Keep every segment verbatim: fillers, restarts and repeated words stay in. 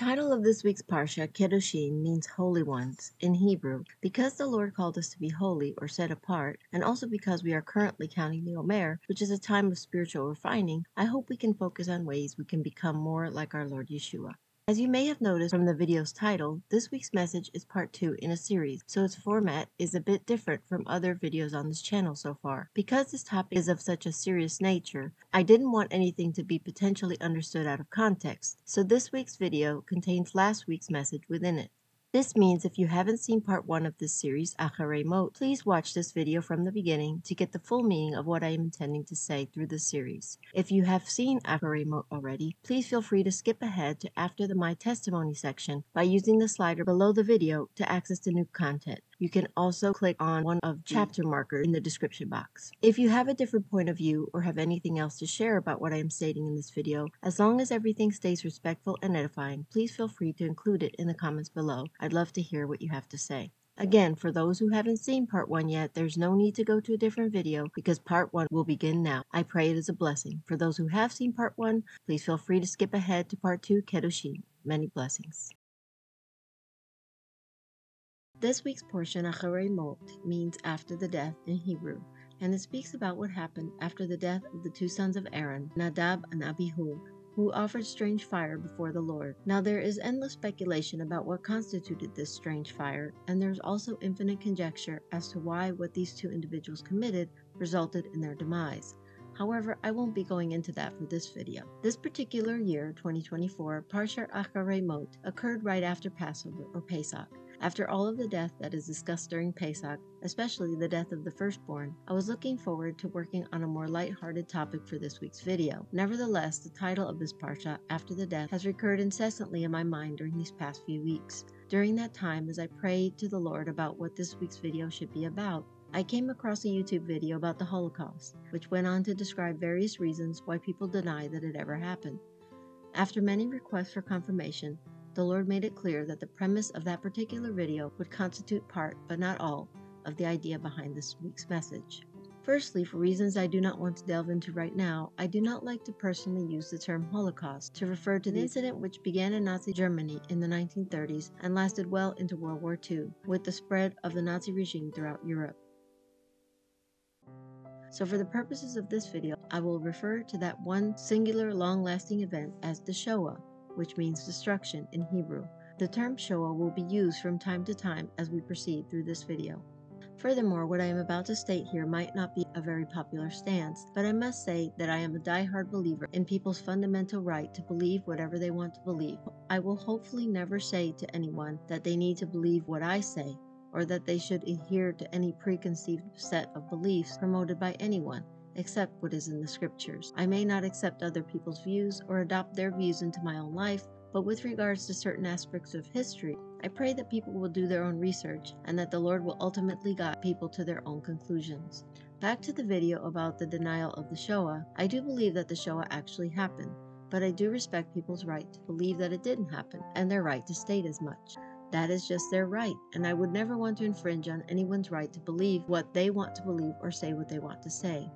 title of this week's Parashah, Kedoshim, means holy ones in Hebrew. Because the Lord called us to be holy or set apart, and also because we are currently counting the Omer, which is a time of spiritual refining, I hope we can focus on ways we can become more like our Lord Yeshua. As you may have noticed from the video's title, this week's message is part two in a series, so its format is a bit different from other videos on this channel so far. Because this topic is of such a serious nature, I didn't want anything to be potentially understood out of context, so this week's video contains last week's message within it. This means if you haven't seen part one of this series, Acharei Mot, please watch this video from the beginning to get the full meaning of what I am intending to say through this series. If you have seen Acharei Mot already, please feel free to skip ahead to after the My Testimony section by using the slider below the video to access the new content. You can also click on one of the chapter markers in the description box. If you have a different point of view or have anything else to share about what I am stating in this video, as long as everything stays respectful and edifying, please feel free to include it in the comments below. I'd love to hear what you have to say. Again, for those who haven't seen part one yet, there's no need to go to a different video because part one will begin now. I pray it is a blessing. For those who have seen part one, please feel free to skip ahead to part two, Kedoshim. Many blessings. This week's portion, Acharei Mot, means after the death in Hebrew, and it speaks about what happened after the death of the two sons of Aaron, Nadab and Abihu, who offered strange fire before the Lord. Now there is endless speculation about what constituted this strange fire, and there is also infinite conjecture as to why what these two individuals committed resulted in their demise. However, I won't be going into that for this video. This particular year, twenty twenty-four, Parashah Acharei Mot occurred right after Passover or Pesach. After all of the death that is discussed during Pesach, especially the death of the firstborn, I was looking forward to working on a more lighthearted topic for this week's video. Nevertheless, the title of this Parashah, After the Death, has recurred incessantly in my mind during these past few weeks. During that time, as I prayed to the Lord about what this week's video should be about, I came across a YouTube video about the Holocaust, which went on to describe various reasons why people deny that it ever happened. After many requests for confirmation, the Lord made it clear that the premise of that particular video would constitute part, but not all, of the idea behind this week's message. Firstly, for reasons I do not want to delve into right now, I do not like to personally use the term Holocaust to refer to the incident which began in Nazi Germany in the nineteen thirties and lasted well into World War Two, with the spread of the Nazi regime throughout Europe. So for the purposes of this video, I will refer to that one singular long-lasting event as the Shoah, which means destruction in Hebrew. The term Shoah will be used from time to time as we proceed through this video. Furthermore, what I am about to state here might not be a very popular stance, but I must say that I am a die-hard believer in people's fundamental right to believe whatever they want to believe. I will hopefully never say to anyone that they need to believe what I say, or that they should adhere to any preconceived set of beliefs promoted by anyone, accept what is in the scriptures. I may not accept other people's views or adopt their views into my own life, but with regards to certain aspects of history, I pray that people will do their own research and that the Lord will ultimately guide people to their own conclusions. Back to the video about the denial of the Shoah, I do believe that the Shoah actually happened, but I do respect people's right to believe that it didn't happen and their right to state as much. That is just their right, and I would never want to infringe on anyone's right to believe what they want to believe or say what they want to say.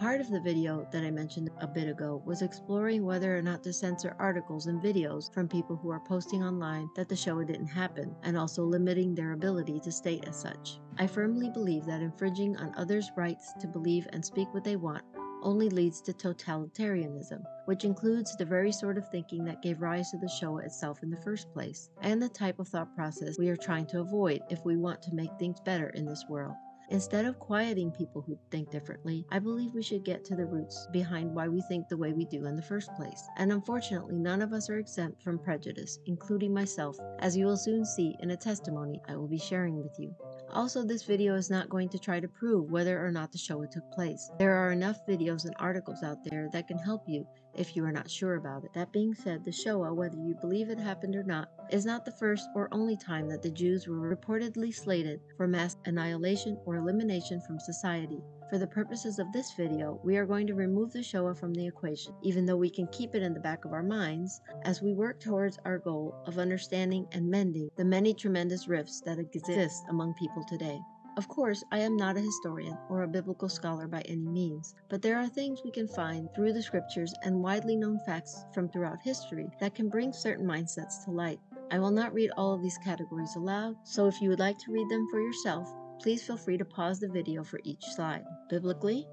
Part of the video that I mentioned a bit ago was exploring whether or not to censor articles and videos from people who are posting online that the Shoah didn't happen, and also limiting their ability to state as such. I firmly believe that infringing on others' rights to believe and speak what they want only leads to totalitarianism, which includes the very sort of thinking that gave rise to the Shoah itself in the first place, and the type of thought process we are trying to avoid if we want to make things better in this world. Instead of quieting people who think differently, I believe we should get to the roots behind why we think the way we do in the first place. And unfortunately, none of us are exempt from prejudice, including myself, as you will soon see in a testimony I will be sharing with you. Also, this video is not going to try to prove whether or not the Shoah took place. There are enough videos and articles out there that can help you if you are not sure about it. That being said, the Shoah, whether you believe it happened or not, is not the first or only time that the Jews were reportedly slated for mass annihilation or elimination from society. For the purposes of this video, we are going to remove the Shoah from the equation, even though we can keep it in the back of our minds as we work towards our goal of understanding and mending the many tremendous rifts that exist among people today. Of course, I am not a historian or a biblical scholar by any means, but there are things we can find through the scriptures and widely known facts from throughout history that can bring certain mindsets to light. I will not read all of these categories aloud, so if you would like to read them for yourself, please feel free to pause the video for each slide. Biblically,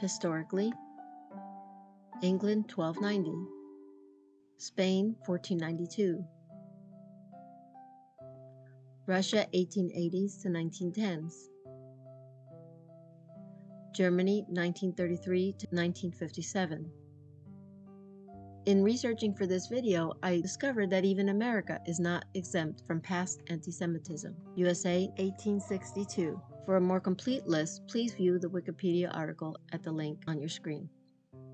historically, England twelve ninety, Spain fourteen ninety-two, Russia eighteen eighties to nineteen tens, Germany nineteen thirty-three to nineteen fifty-seven. In researching for this video, I discovered that even America is not exempt from past anti-Semitism. U S A eighteen sixty-two. For a more complete list, please view the Wikipedia article at the link on your screen.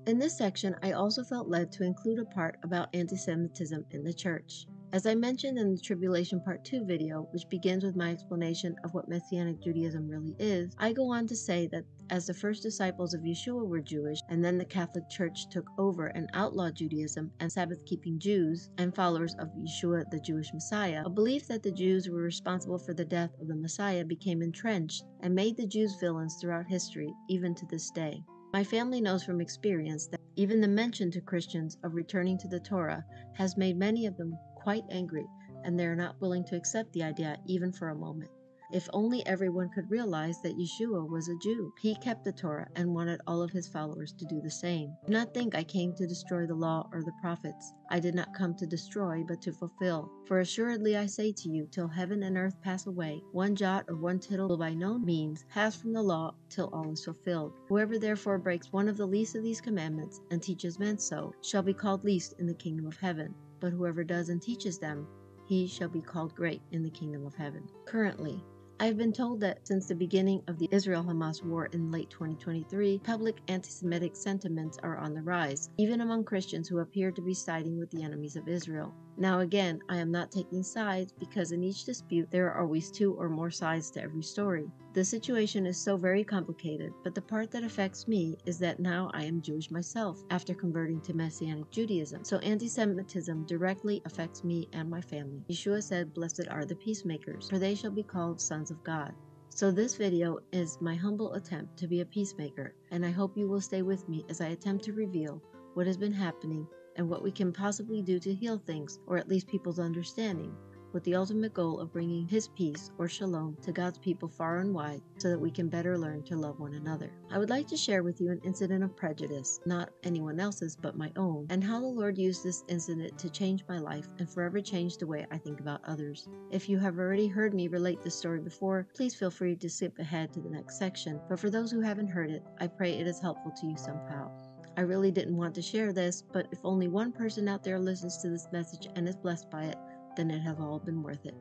In this section, I also felt led to include a part about anti-Semitism in the church. As I mentioned in the Tribulation Part two video, which begins with my explanation of what Messianic Judaism really is, I go on to say that as the first disciples of Yeshua were Jewish, and then the Catholic Church took over and outlawed Judaism and Sabbath-keeping Jews and followers of Yeshua, the Jewish Messiah, a belief that the Jews were responsible for the death of the Messiah became entrenched and made the Jews villains throughout history, even to this day. My family knows from experience that even the mention to Christians of returning to the Torah has made many of them quite angry, and they are not willing to accept the idea even for a moment. If only everyone could realize that Yeshua was a Jew. He kept the Torah and wanted all of his followers to do the same. Do not think I came to destroy the law or the prophets. I did not come to destroy, but to fulfill. For assuredly I say to you, till heaven and earth pass away, one jot or one tittle will by no means pass from the law till all is fulfilled. Whoever therefore breaks one of the least of these commandments and teaches men so, shall be called least in the kingdom of heaven. But whoever does and teaches them, he shall be called great in the kingdom of heaven. Currently, I have been told that since the beginning of the Israel-Hamas war in late twenty twenty-three, public anti-Semitic sentiments are on the rise, even among Christians who appear to be siding with the enemies of Israel. Now again, I am not taking sides because in each dispute there are always two or more sides to every story. The situation is so very complicated, but the part that affects me is that now I am Jewish myself after converting to Messianic Judaism, so anti-Semitism directly affects me and my family. Yeshua said, "Blessed are the peacemakers, for they shall be called sons of God." So this video is my humble attempt to be a peacemaker, and I hope you will stay with me as I attempt to reveal what has been happening and what we can possibly do to heal things, or at least people's understanding, with the ultimate goal of bringing His peace, or shalom, to God's people far and wide so that we can better learn to love one another. I would like to share with you an incident of prejudice, not anyone else's but my own, and how the Lord used this incident to change my life and forever change the way I think about others. If you have already heard me relate this story before, please feel free to skip ahead to the next section, but for those who haven't heard it, I pray it is helpful to you somehow. I really didn't want to share this, but if only one person out there listens to this message and is blessed by it, then it has all been worth it.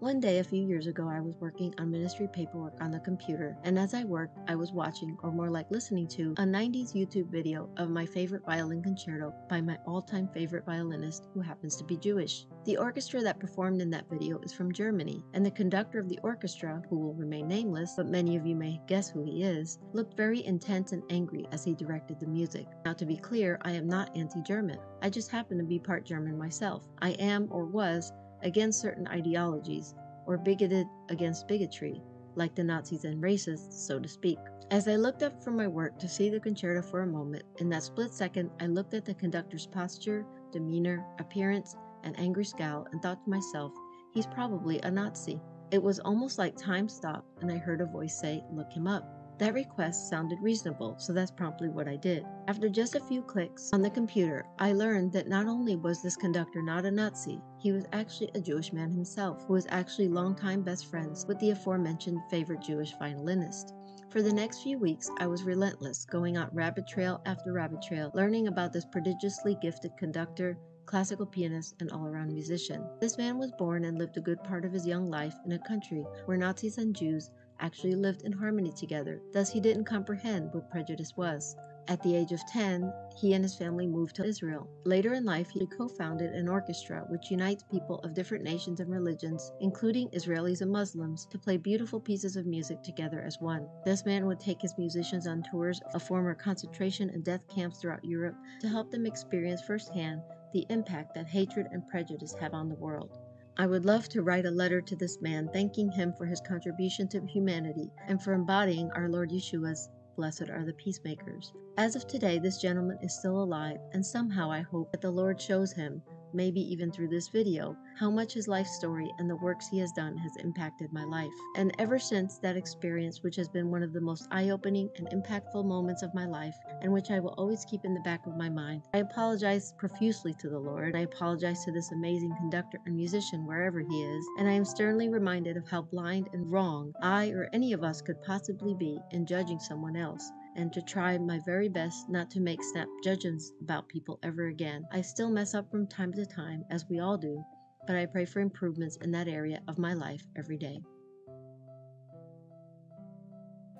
One day a few years ago, I was working on ministry paperwork on the computer, and as I worked, I was watching, or more like listening to, a nineties YouTube video of my favorite violin concerto by my all-time favorite violinist who happens to be Jewish. The orchestra that performed in that video is from Germany, and the conductor of the orchestra, who will remain nameless, but many of you may guess who he is, looked very intense and angry as he directed the music. Now to be clear, I am not anti-German. I just happen to be part German myself. I am, or was, against certain ideologies, or bigoted against bigotry, like the Nazis and racists, so to speak. As I looked up from my work to see the concerto for a moment, in that split second, I looked at the conductor's posture, demeanor, appearance, and angry scowl, and thought to myself, he's probably a Nazi. It was almost like time stopped, and I heard a voice say, "Look him up." That request sounded reasonable, so that's promptly what I did. After just a few clicks on the computer, I learned that not only was this conductor not a Nazi, he was actually a Jewish man himself, who was actually longtime best friends with the aforementioned favorite Jewish violinist. For the next few weeks, I was relentless, going out rabbit trail after rabbit trail, learning about this prodigiously gifted conductor, classical pianist, and all-around musician. This man was born and lived a good part of his young life in a country where Nazis and Jews actually lived in harmony together, thus he didn't comprehend what prejudice was. At the age of ten, he and his family moved to Israel. Later in life, he co-founded an orchestra which unites people of different nations and religions, including Israelis and Muslims, to play beautiful pieces of music together as one. This man would take his musicians on tours of former concentration and death camps throughout Europe to help them experience firsthand the impact that hatred and prejudice have on the world. I would love to write a letter to this man, thanking him for his contribution to humanity and for embodying our Lord Yeshua's "Blessed are the peacemakers." As of today, this gentleman is still alive, and somehow I hope that the Lord shows him, maybe even through this video, how much his life story and the works he has done has impacted my life. And ever since that experience, which has been one of the most eye-opening and impactful moments of my life, and which I will always keep in the back of my mind, I apologize profusely to the Lord. I apologize to this amazing conductor and musician wherever he is, and I am sternly reminded of how blind and wrong I or any of us could possibly be in judging someone else, and to try my very best not to make snap judgments about people ever again. I still mess up from time to time, as we all do, but I pray for improvements in that area of my life every day.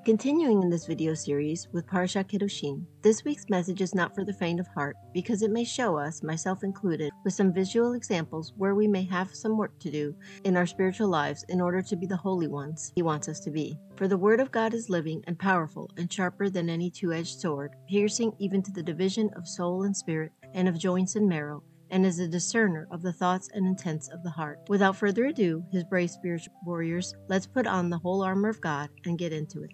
Continuing in this video series with Parashah Kedoshim, this week's message is not for the faint of heart, because it may show us, myself included, with some visual examples where we may have some work to do in our spiritual lives in order to be the holy ones He wants us to be. For the Word of God is living and powerful and sharper than any two-edged sword, piercing even to the division of soul and spirit and of joints and marrow, and is a discerner of the thoughts and intents of the heart. Without further ado, His brave spiritual warriors, let's put on the whole armor of God and get into it.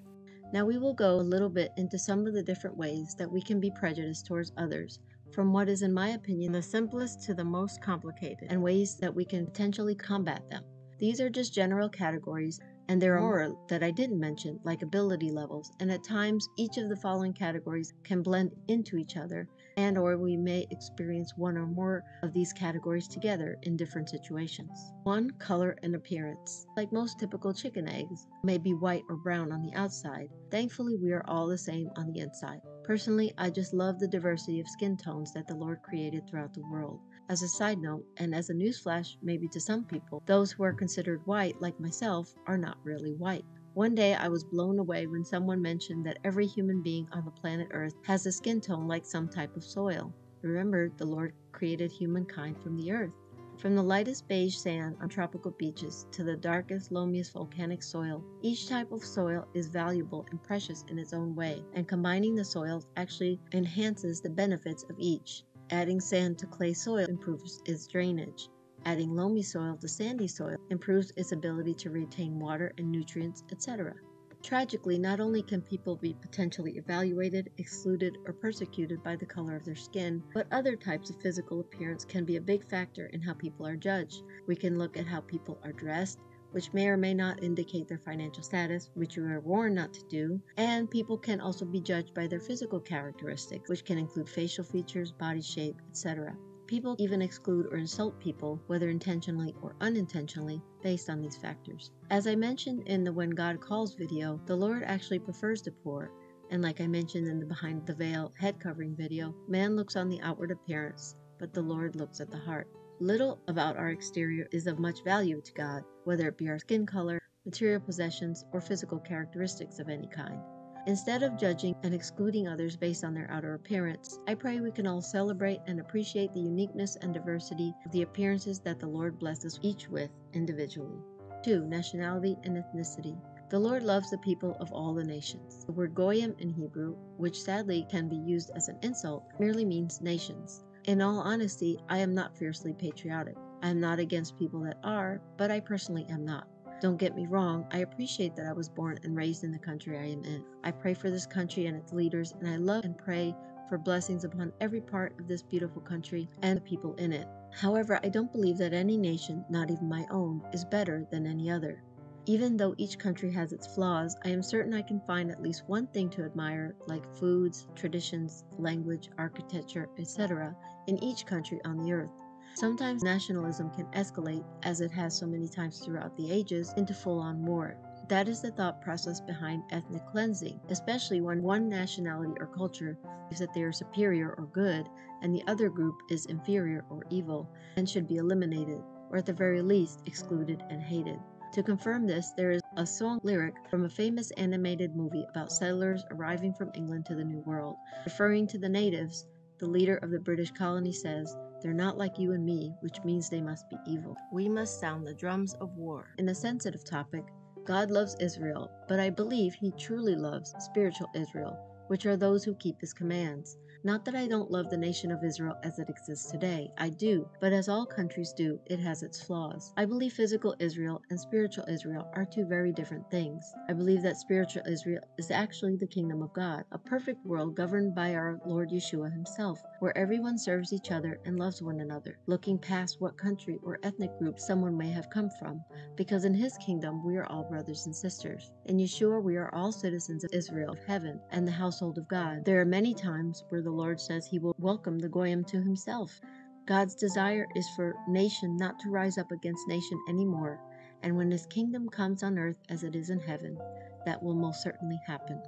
Now we will go a little bit into some of the different ways that we can be prejudiced towards others, from what is, in my opinion, the simplest to the most complicated, and ways that we can potentially combat them. These are just general categories, and there are more that I didn't mention, like ability levels, and at times each of the following categories can blend into each other, and or we may experience one or more of these categories together in different situations. One, color and appearance. Like most typical chicken eggs, may be white or brown on the outside. Thankfully, we are all the same on the inside. Personally, I just love the diversity of skin tones that the Lord created throughout the world. As a side note, and as a newsflash maybe to some people, those who are considered white, like myself, are not really white. One day I was blown away when someone mentioned that every human being on the planet Earth has a skin tone like some type of soil. Remember, the Lord created humankind from the earth. From the lightest beige sand on tropical beaches to the darkest, loamiest volcanic soil, each type of soil is valuable and precious in its own way, and combining the soils actually enhances the benefits of each. Adding sand to clay soil improves its drainage. Adding loamy soil to sandy soil improves its ability to retain water and nutrients, et cetera. Tragically, not only can people be potentially evaluated, excluded, or persecuted by the color of their skin, but other types of physical appearance can be a big factor in how people are judged. We can look at how people are dressed, which may or may not indicate their financial status, which you are warned not to do, and people can also be judged by their physical characteristics, which can include facial features, body shape, et cetera. People even exclude or insult people, whether intentionally or unintentionally, based on these factors. As I mentioned in the When God Calls video, the Lord actually prefers the poor, and like I mentioned in the Behind the Veil head covering video, man looks on the outward appearance, but the Lord looks at the heart. Little about our exterior is of much value to God, whether it be our skin color, material possessions, or physical characteristics of any kind. Instead of judging and excluding others based on their outer appearance, I pray we can all celebrate and appreciate the uniqueness and diversity of the appearances that the Lord blesses each with individually. Two, nationality and ethnicity. The Lord loves the people of all the nations. The word goyim in Hebrew, which sadly can be used as an insult, merely means nations. In all honesty, I am not fiercely patriotic. I am not against people that are, but I personally am not. Don't get me wrong, I appreciate that I was born and raised in the country I am in. I pray for this country and its leaders, and I love and pray for blessings upon every part of this beautiful country and the people in it. However, I don't believe that any nation, not even my own, is better than any other. Even though each country has its flaws, I am certain I can find at least one thing to admire, like foods, traditions, language, architecture, et cetera, in each country on the earth. Sometimes nationalism can escalate, as it has so many times throughout the ages, into full-on war. That is the thought process behind ethnic cleansing, especially when one nationality or culture believes that they are superior or good, and the other group is inferior or evil, and should be eliminated, or at the very least, excluded and hated. To confirm this, there is a song lyric from a famous animated movie about settlers arriving from England to the New World. Referring to the natives, the leader of the British colony says, "They're not like you and me, which means they must be evil. We must sound the drums of war." In a sensitive topic, God loves Israel, but I believe He truly loves spiritual Israel, which are those who keep His commands. Not that I don't love the nation of Israel as it exists today, I do, but as all countries do, it has its flaws. I believe physical Israel and spiritual Israel are two very different things. I believe that spiritual Israel is actually the kingdom of God, a perfect world governed by our Lord Yeshua himself, where everyone serves each other and loves one another, looking past what country or ethnic group someone may have come from, because in his kingdom we are all brothers and sisters. In Yeshua we are all citizens of Israel, of heaven, and the household of God. There are many times where the Lord says he will welcome the Goyim to himself. God's desire is for nation not to rise up against nation anymore, and when his kingdom comes on earth as it is in heaven, that will most certainly happen.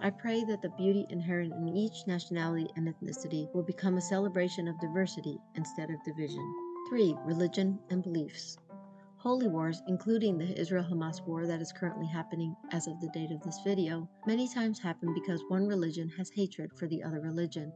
I pray that the beauty inherent in each nationality and ethnicity will become a celebration of diversity instead of division. three. Religion and beliefs. Holy wars, including the Israel-Hamas war that is currently happening as of the date of this video, many times happen because one religion has hatred for the other religion.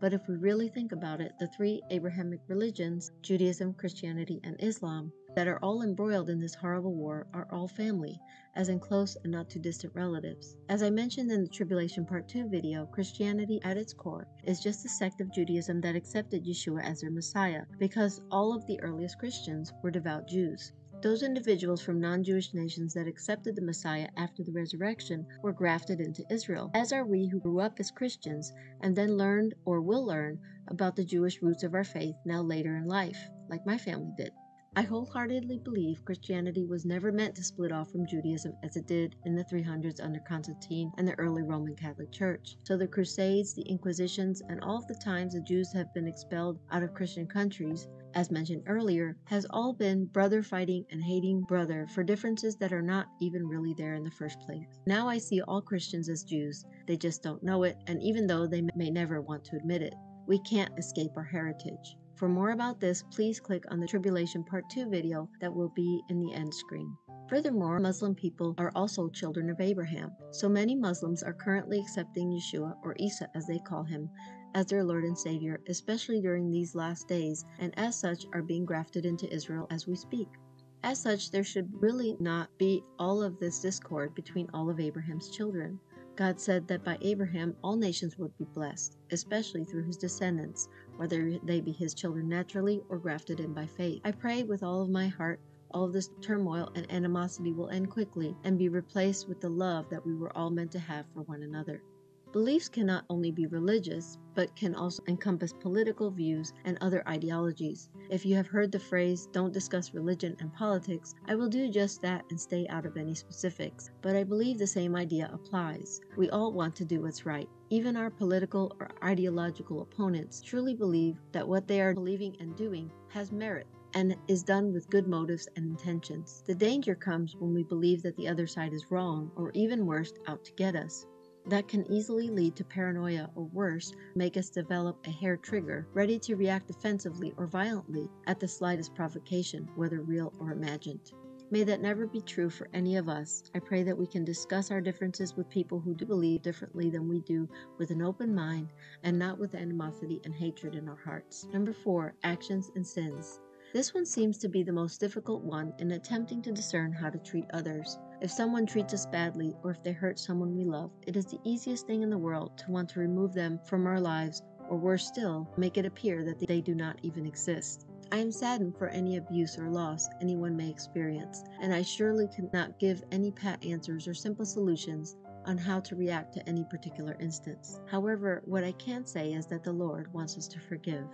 But if we really think about it, the three Abrahamic religions, Judaism, Christianity, and Islam, that are all embroiled in this horrible war are all family, as in close and not too distant relatives. As I mentioned in the Tribulation Part two video, Christianity at its core is just a sect of Judaism that accepted Yeshua as their Messiah, because all of the earliest Christians were devout Jews. Those individuals from non-Jewish nations that accepted the Messiah after the resurrection were grafted into Israel, as are we who grew up as Christians and then learned or will learn about the Jewish roots of our faith now later in life, like my family did. I wholeheartedly believe Christianity was never meant to split off from Judaism as it did in the three hundreds under Constantine and the early Roman Catholic Church. So the Crusades, the Inquisitions, and all of the times the Jews have been expelled out of Christian countries, as mentioned earlier, has all been brother fighting and hating brother for differences that are not even really there in the first place. Now I see all Christians as Jews. They just don't know it, and even though they may never want to admit it, we can't escape our heritage. For more about this, please click on the Tribulation Part two video that will be in the end screen. Furthermore, Muslim people are also children of Abraham, so many Muslims are currently accepting Yeshua, or Isa as they call him, as their Lord and Savior, especially during these last days, and as such are being grafted into Israel as we speak. As such, there should really not be all of this discord between all of Abraham's children. God said that by Abraham all nations would be blessed, especially through his descendants, whether they be his children naturally or grafted in by faith. I pray with all of my heart all of this turmoil and animosity will end quickly and be replaced with the love that we were all meant to have for one another. Beliefs can not only be religious, but can also encompass political views and other ideologies. If you have heard the phrase, don't discuss religion and politics, I will do just that and stay out of any specifics, but I believe the same idea applies. We all want to do what's right. Even our political or ideological opponents truly believe that what they are believing and doing has merit and is done with good motives and intentions. The danger comes when we believe that the other side is wrong, or even worse, out to get us. That can easily lead to paranoia, or worse, make us develop a hair trigger, ready to react offensively or violently at the slightest provocation, whether real or imagined. May that never be true for any of us. I pray that we can discuss our differences with people who do believe differently than we do with an open mind and not with animosity and hatred in our hearts. Number four, actions and sins. This one seems to be the most difficult one in attempting to discern how to treat others. If someone treats us badly, or if they hurt someone we love, it is the easiest thing in the world to want to remove them from our lives, or worse still, make it appear that they do not even exist. I am saddened for any abuse or loss anyone may experience, and I surely cannot give any pat answers or simple solutions on how to react to any particular instance. However, what I can say is that the Lord wants us to forgive.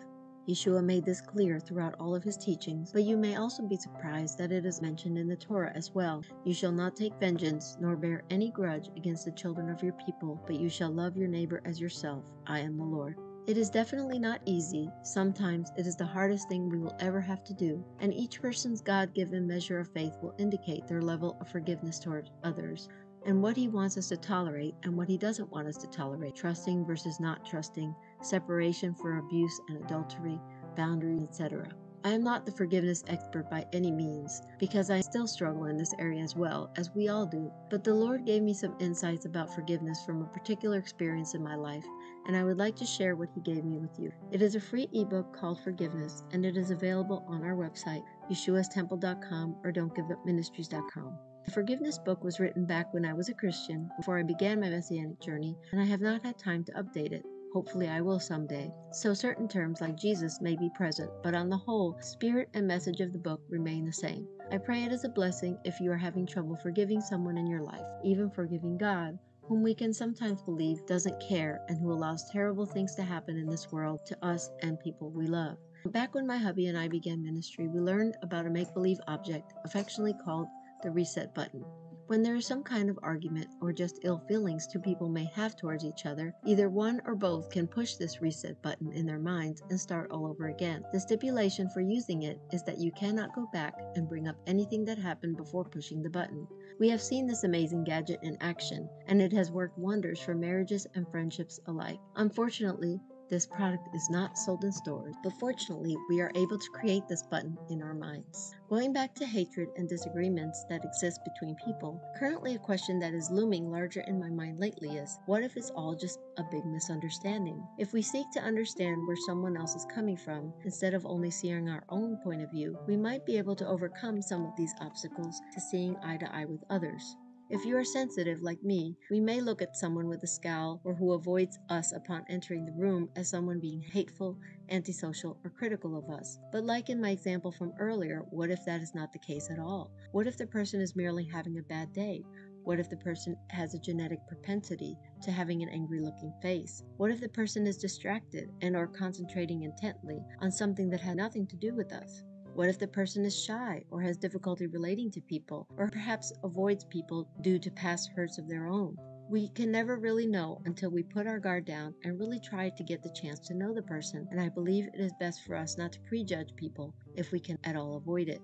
Yeshua made this clear throughout all of his teachings, but you may also be surprised that it is mentioned in the Torah as well. You shall not take vengeance, nor bear any grudge against the children of your people, but you shall love your neighbor as yourself. I am the Lord. It is definitely not easy. Sometimes it is the hardest thing we will ever have to do, and each person's God-given measure of faith will indicate their level of forgiveness toward others, and what he wants us to tolerate and what he doesn't want us to tolerate. Trusting versus not trusting, separation for abuse and adultery, boundaries, et cetera. I am not the forgiveness expert by any means, because I still struggle in this area as well, as we all do, but the Lord gave me some insights about forgiveness from a particular experience in my life, and I would like to share what he gave me with you. It is a free ebook called Forgiveness, and it is available on our website, yeshuas temple dot com or don't give up ministries dot com. The forgiveness book was written back when I was a Christian, before I began my Messianic journey, and I have not had time to update it. Hopefully I will someday. So certain terms like Jesus may be present, but on the whole, spirit and message of the book remain the same. I pray it is a blessing if you are having trouble forgiving someone in your life, even forgiving God, whom we can sometimes believe doesn't care and who allows terrible things to happen in this world to us and people we love. Back when my hubby and I began ministry, we learned about a make-believe object affectionately called the reset button. When there is some kind of argument or just ill feelings two people may have towards each other, either one or both can push this reset button in their minds and start all over again. The stipulation for using it is that you cannot go back and bring up anything that happened before pushing the button. We have seen this amazing gadget in action, and it has worked wonders for marriages and friendships alike. Unfortunately, this product is not sold in stores, but fortunately, we are able to create this button in our minds. Going back to hatred and disagreements that exist between people, currently a question that is looming larger in my mind lately is, what if it's all just a big misunderstanding? If we seek to understand where someone else is coming from, instead of only seeing our own point of view, we might be able to overcome some of these obstacles to seeing eye to eye with others. If you are sensitive like me, we may look at someone with a scowl or who avoids us upon entering the room as someone being hateful, antisocial, or critical of us. But like in my example from earlier, what if that is not the case at all? What if the person is merely having a bad day? What if the person has a genetic propensity to having an angry-looking face? What if the person is distracted and or concentrating intently on something that had nothing to do with us? What if the person is shy or has difficulty relating to people, or perhaps avoids people due to past hurts of their own? We can never really know until we put our guard down and really try to get the chance to know the person, and I believe it is best for us not to prejudge people if we can at all avoid it.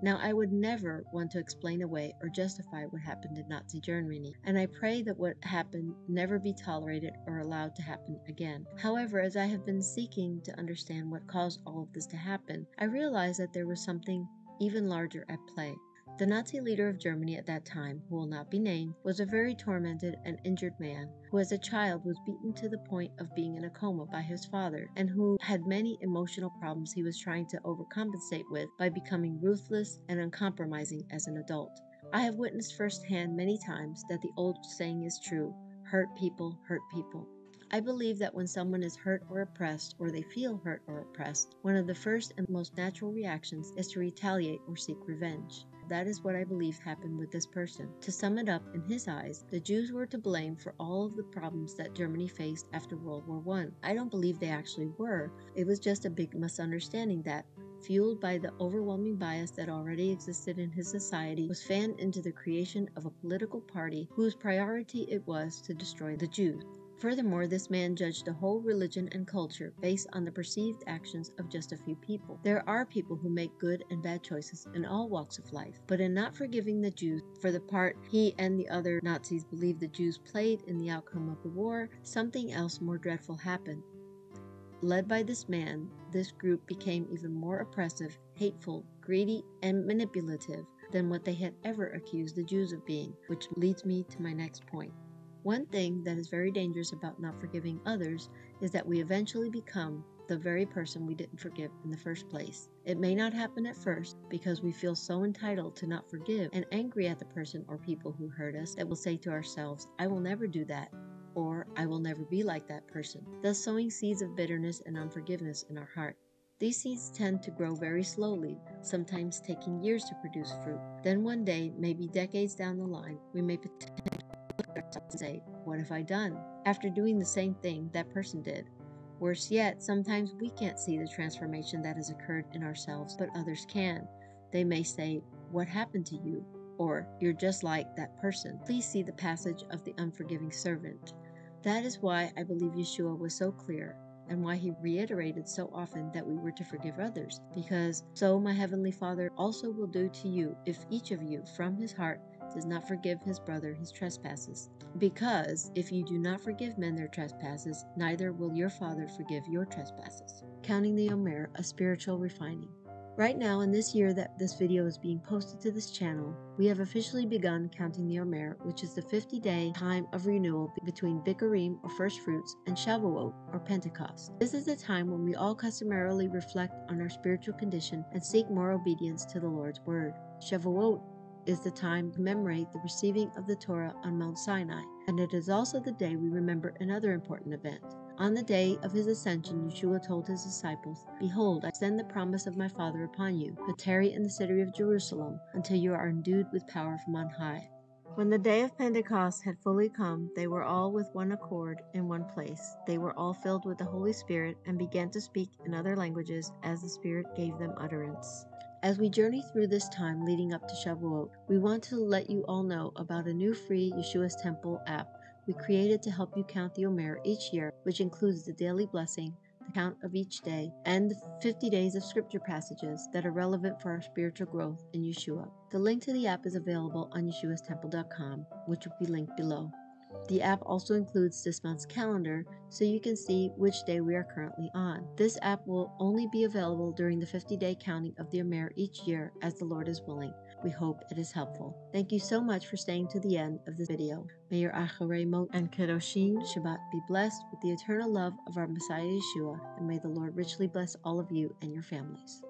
Now, I would never want to explain away or justify what happened in Nazi Germany, and I pray that what happened never be tolerated or allowed to happen again. However, as I have been seeking to understand what caused all of this to happen, I realized that there was something even larger at play. The Nazi leader of Germany at that time, who will not be named, was a very tormented and injured man who as a child was beaten to the point of being in a coma by his father, and who had many emotional problems he was trying to overcompensate with by becoming ruthless and uncompromising as an adult. I have witnessed firsthand many times that the old saying is true, hurt people hurt people. I believe that when someone is hurt or oppressed, or they feel hurt or oppressed, one of the first and most natural reactions is to retaliate or seek revenge. That is what I believe happened with this person. To sum it up, in his eyes, the Jews were to blame for all of the problems that Germany faced after World War One. I don't believe they actually were. It was just a big misunderstanding that, fueled by the overwhelming bias that already existed in his society, was fanned into the creation of a political party whose priority it was to destroy the Jews. Furthermore, this man judged the whole religion and culture based on the perceived actions of just a few people. There are people who make good and bad choices in all walks of life, but in not forgiving the Jews for the part he and the other Nazis believed the Jews played in the outcome of the war, something else more dreadful happened. Led by this man, this group became even more oppressive, hateful, greedy, and manipulative than what they had ever accused the Jews of being, which leads me to my next point. One thing that is very dangerous about not forgiving others is that we eventually become the very person we didn't forgive in the first place. It may not happen at first because we feel so entitled to not forgive and angry at the person or people who hurt us that we'll say to ourselves, I will never do that, or I will never be like that person, thus sowing seeds of bitterness and unforgiveness in our heart. These seeds tend to grow very slowly, sometimes taking years to produce fruit. Then one day, maybe decades down the line, we may potentially say, what have I done? After doing the same thing that person did. Worse yet, sometimes we can't see the transformation that has occurred in ourselves, but others can. They may say, what happened to you? Or, you're just like that person. Please see the passage of the unforgiving servant. That is why I believe Yeshua was so clear, and why he reiterated so often that we were to forgive others, because so my heavenly Father also will do to you if each of you from his heart does not forgive his brother his trespasses. Because if you do not forgive men their trespasses, neither will your Father forgive your trespasses. Counting the Omer, a spiritual refining. Right now, in this year that this video is being posted to this channel, we have officially begun counting the Omer, which is the fifty-day time of renewal between Bikurim, or first fruits, and Shavuot, or Pentecost. This is the time when we all customarily reflect on our spiritual condition and seek more obedience to the Lord's word. Shavuot is the time to commemorate the receiving of the Torah on Mount Sinai, and it is also the day we remember another important event, On the day of his ascension, Yeshua told his disciples, "Behold, I send the promise of my Father upon you, but tarry in the city of Jerusalem until you are endued with power from on high." When the day of Pentecost had fully come, they were all with one accord in one place. They were all filled with the Holy Spirit and began to speak in other languages as the Spirit gave them utterance. As we journey through this time leading up to Shavuot, we want to let you all know about a new free Yeshua's Temple app we created to help you count the Omer each year, which includes the daily blessing, the count of each day, and the fifty days of scripture passages that are relevant for our spiritual growth in Yeshua. The link to the app is available on yeshuas temple dot com, which will be linked below. The app also includes this month's calendar, so you can see which day we are currently on. This app will only be available during the fifty-day counting of the Omer each year, as the Lord is willing. We hope it is helpful. Thank you so much for staying to the end of this video. May your Acharei Mot and Kedoshim Shabbat be blessed with the eternal love of our Messiah Yeshua, and may the Lord richly bless all of you and your families.